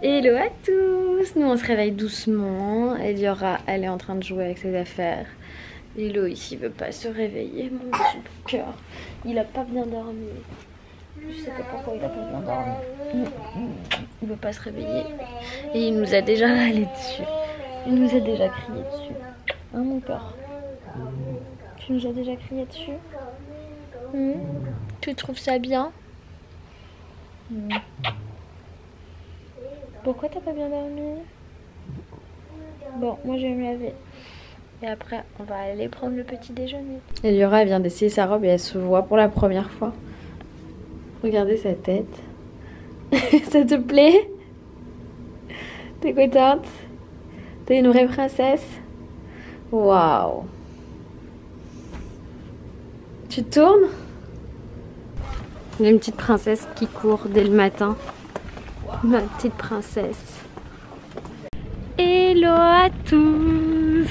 Hello à tous. Nous on se réveille doucement. Eliora elle est en train de jouer avec ses affaires. Lilo ici veut pas se réveiller. Mon petit cœur, il a pas bien dormi. Je sais pas pourquoi il a pas bien dormi. Il veut pas se réveiller. Et il nous a déjà râlé dessus. Il nous a déjà crié dessus. Hein mon cœur? Tu nous as déjà crié dessus? Tu trouves ça bien? Pourquoi t'as pas bien dormi? Bon, moi je vais me laver. Et après, on va aller prendre le petit déjeuner. Eliora vient d'essayer sa robe et elle se voit pour la première fois. Regardez sa tête. Ça te plaît? T'es contente? T'es une vraie princesse? Waouh! Tu tournes? Une petite princesse qui court dès le matin. Ma petite princesse. Hello à tous!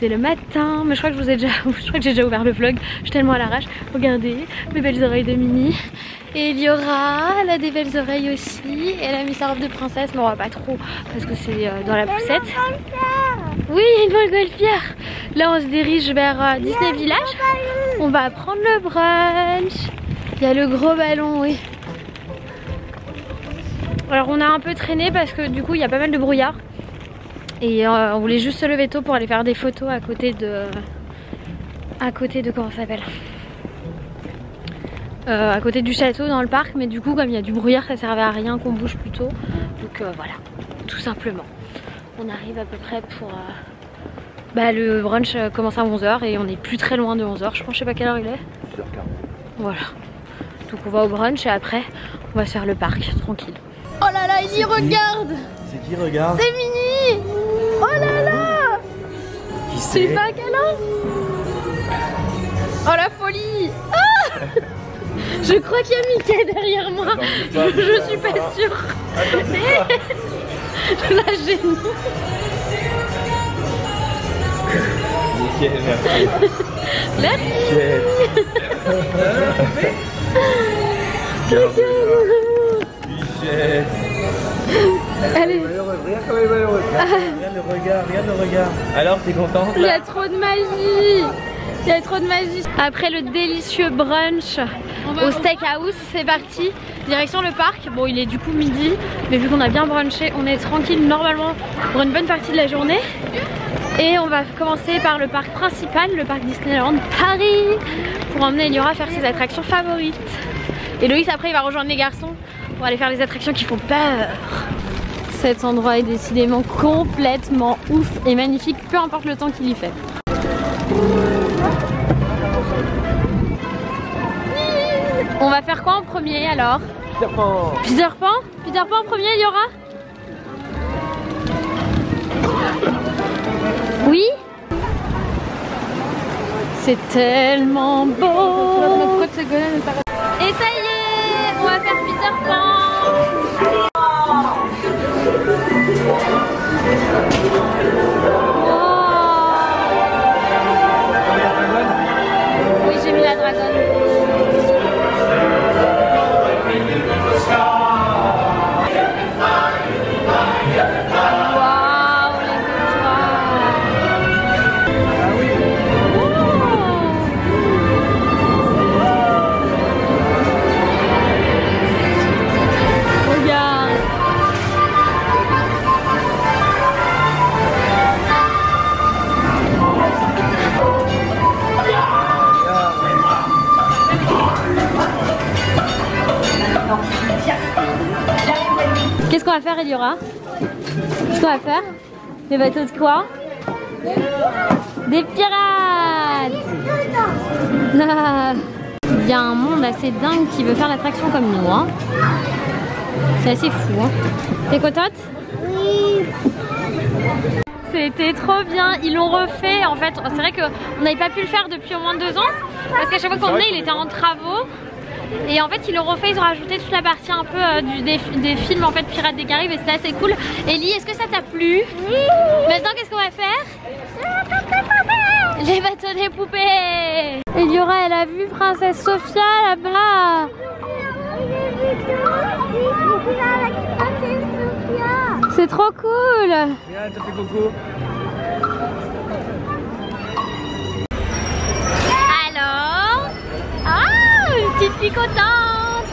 C'est le matin, mais je crois que j'ai déjà ouvert le vlog. Je suis tellement à l'arrache. Regardez mes belles oreilles de Mimi. Et Eliora, elle a des belles oreilles aussi. Elle a mis sa robe de princesse, mais on va pas trop parce que c'est dans la poussette. Oui, une bonne golfière. Là, on se dirige vers Disney Village. On va prendre le brunch. Il y a le gros ballon, oui. Alors, on a un peu traîné parce que du coup, il y a pas mal de brouillard. Et on voulait juste se lever tôt pour aller faire des photos à côté de... comment ça s'appelle, à côté du château dans le parc. Mais du coup, comme il y a du brouillard, ça servait à rien qu'on bouge plus tôt. Donc voilà, tout simplement. On arrive à peu près pour... le brunch commence à 11h et on est plus très loin de 11h. Je pense, je sais pas quelle heure il est. 10h40. Voilà. Donc on va au brunch et après, on va se faire le parc, tranquille. Oh là là, il y regarde! C'est qui regarde? C'est Mini! Oh là là! Qui c'est? Tu fais un câlin? Oh la folie! Ah, je crois qu'il y a Mickey derrière moi. Je suis pas sûre. La génie. Mickey, merci. Merci. Allez. Regarde le regard, regarde le regard. Alors, t'es contente? Il y a trop de magie. Il y a trop de magie. Après le délicieux brunch au steakhouse, c'est parti. Direction le parc. Bon, il est du coup midi, mais vu qu'on a bien brunché, on est tranquille normalement pour une bonne partie de la journée. Et on va commencer par le parc principal, le parc Disneyland Paris, pour emmener Eliora faire ses attractions favorites. Et Loïs, après, il va rejoindre les garçons pour aller faire les attractions qui font peur. Cet endroit est décidément complètement ouf et magnifique, peu importe le temps qu'il y fait. On va faire quoi en premier alors? Peter Pan. Peter Pan? Peter Pan en premier, il y aura? Oui? C'est tellement beau! Et ça y est, on va faire Peter Pan! Oui, j'ai mis la dragonne. Waouh, les étoiles. Regarde. Qu'est-ce qu'on va faire, Eliora? Qu'est-ce qu'on va faire? Des bateaux de quoi? Des pirates! Il y a un monde assez dingue qui veut faire l'attraction comme nous, hein. C'est assez fou, hein. T'es contente? Oui. C'était trop bien, ils l'ont refait en fait. C'est vrai qu'on n'avait pas pu le faire depuis au moins 2 ans. Parce qu'à chaque fois qu'on venait, il était en travaux. Et en fait ils l'ont refait, ils ont rajouté toute la partie un peu des films en fait Pirates des Caribes, et c'était assez cool. Ellie, est-ce que ça t'a plu? Oui. Maintenant qu'est-ce qu'on va faire? Les bateaux des poupées. Eliora elle a vu Princesse Sophia là-bas. C'est trop cool. Viens, te fais coucou. Alors, une petite fille contente.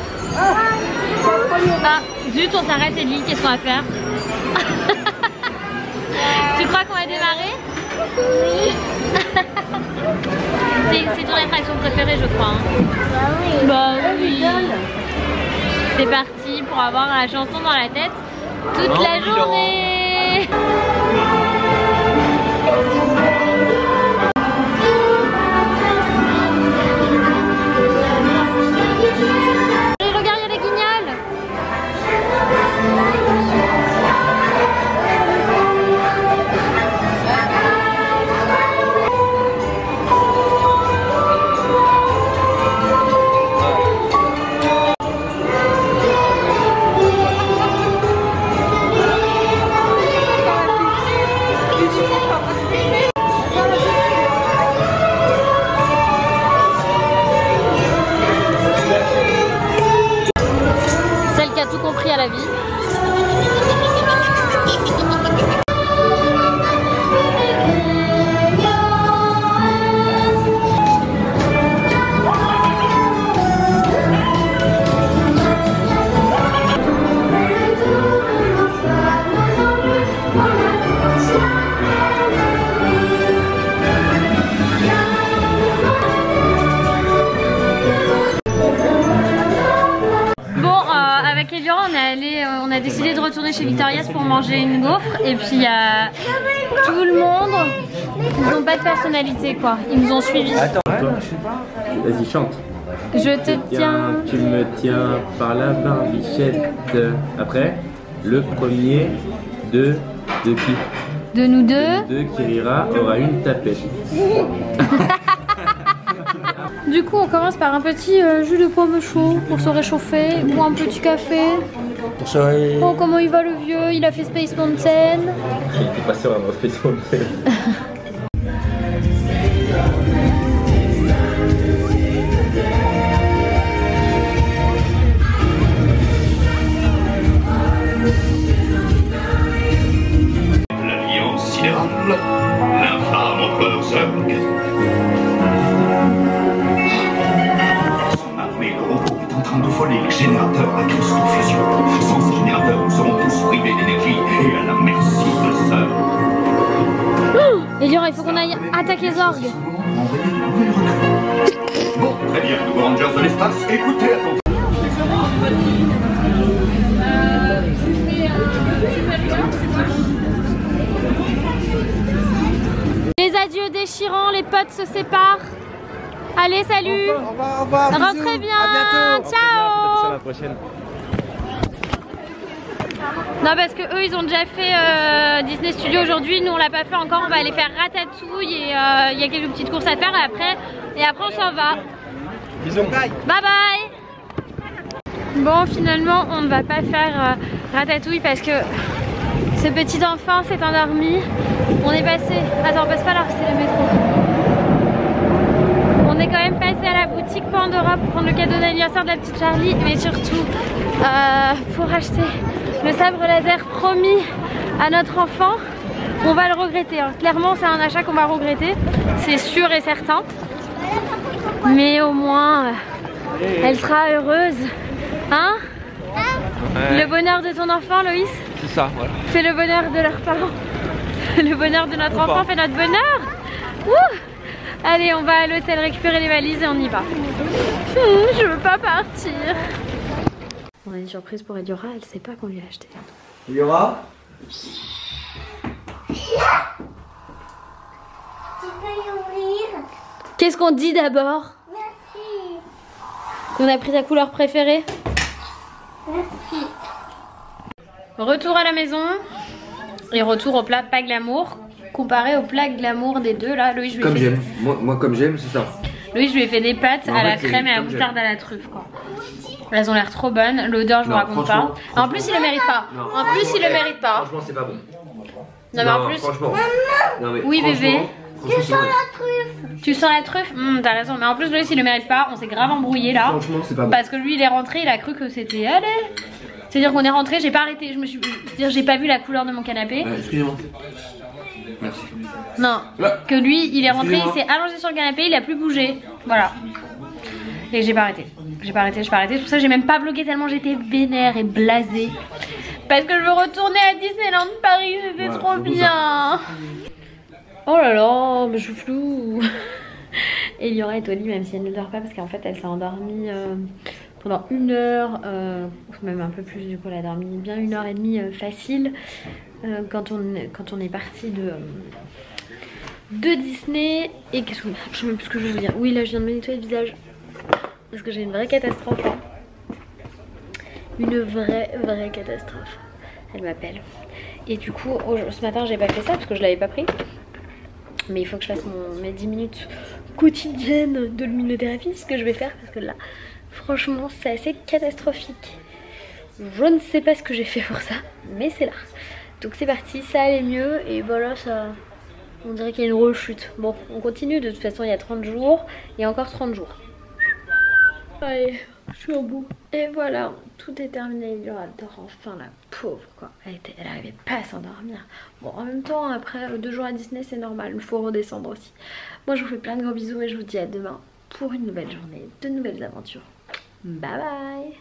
Bah, zut, on s'arrête Ellie, qu'est-ce qu'on va faire? Tu crois qu'on va démarrer? Oui. C'est ton attraction préférée, je crois. Hein. Bah oui. C'est parti pour avoir la chanson dans la tête toute la journée. On a décidé de retourner chez Victoria's pour manger une gaufre et puis il y a tout le monde, ils n'ont pas de personnalité quoi, ils nous ont suivis. Attends, vas-y chante. Je te tiens. Tu me tiens par la barbichette. Après, le premier de qui? De nous deux. De nous deux qui rira aura une tapette. Du coup on commence par un petit jus de pomme chaud pour se réchauffer, pour un petit café. Bon, comment il va le vieux? Il a fait Space Mountain. Il était passé à un Space Mountain. L'alliance sidérale, l'infâme empereur Zog. Son armée, le robot, est en train de voler les générateurs à cryofusion. Nous serons tous privés d'énergie et à la merci de ça. Elior, il faut qu'on aille attaquer Zorg. Bon, très bien, nouveaux Rangers de l'espace, écoutez, attendez. Les adieux déchirants, les potes se séparent. Allez, salut. Au revoir, rentrez bien. À bientôt. Ciao. À la prochaine. Non parce que eux ils ont déjà fait Disney Studios aujourd'hui, nous on l'a pas fait encore, on va aller faire Ratatouille et il y a quelques petites courses à faire et après on s'en va. Bisous. Bye bye. Bon finalement on ne va pas faire Ratatouille parce que ce petit enfant s'est endormi. On est passé, attends on passe pas là c'est le métro. On est quand même passé à la boutique Pandora pour prendre le cadeau d'anniversaire de la petite Charlie mais surtout pour acheter le sabre laser promis à notre enfant. On va le regretter, hein. Clairement c'est un achat qu'on va regretter, c'est sûr et certain, mais au moins elle sera heureuse, hein? Ouais. Le bonheur de ton enfant, Loïs, c'est ça, voilà. Fait le bonheur de leurs parents. Le bonheur de notre enfant fait notre bonheur. Ouh. Allez, on va à l'hôtel récupérer les valises et on y va. Je veux pas partir. On a une surprise pour Eliora, elle sait pas qu'on lui a acheté. Eliora ? Tu peux l'ouvrir ? Qu'est-ce qu'on dit d'abord ? Merci. On a pris ta couleur préférée ? Merci. Retour à la maison et retour au plat pas glamour. Comparé au plat glamour des deux, là, Louis, je lui ai fait... Comme j'aime, moi comme j'aime, c'est ça. Louis, je lui ai fait des pâtes à la crème et à la moutarde à la truffe, quoi. Elles ont l'air trop bonnes, l'odeur je vous raconte pas. En plus il le mérite pas. En plus il le mérite pas. Franchement c'est pas bon. Non mais en plus. Oui bébé. Tu sens la truffe. Tu sens la truffe. T'as raison. Mais en plus Louis il le mérite pas. On s'est grave embrouillé là. Franchement c'est pas bon. Parce que lui il est rentré, il a cru que c'était allez. C'est-à-dire qu'on est rentré, j'ai pas arrêté, j'ai pas vu la couleur de mon canapé. Excusez-moi. Merci. Non, là. Que lui, il est rentré, il s'est allongé sur le canapé, il a plus bougé. Voilà. Et j'ai pas arrêté. J'ai pas arrêté. C'est pour ça que j'ai même pas vlogué tellement j'étais vénère et blasée. Parce que je veux retourner à Disneyland Paris, c'était voilà, trop bien. Oh là là, mais je suis floue. Eliora est au lit même si elle ne dort pas parce qu'en fait elle s'est endormie pendant une heure, même un peu plus du coup, elle a dormi bien une heure et demie facile quand on est parti de Disney. Et qu'est-ce que je sais même plus ce que je veux dire. Oui là je viens de me nettoyer le visage parce que j'ai une vraie catastrophe hein. Une vraie catastrophe. Elle m'appelle. Et du coup ce matin j'ai pas fait ça parce que je l'avais pas pris. Mais il faut que je fasse mes 10 minutes quotidiennes de luminothérapie, ce que je vais faire parce que là franchement c'est assez catastrophique. Je ne sais pas ce que j'ai fait pour ça mais c'est là. Donc c'est parti, ça allait mieux et voilà ça. On dirait qu'il y a une rechute. Bon on continue, de toute façon il y a 30 jours et encore 30 jours. Allez, je suis au bout. Et voilà, tout est terminé. Il y aura enfin la pauvre quoi. Elle n'arrivait pas à s'endormir. Bon, en même temps, après 2 jours à Disney, c'est normal. Il faut redescendre aussi. Moi, je vous fais plein de gros bisous et je vous dis à demain pour une nouvelle journée, de nouvelles aventures. Bye bye.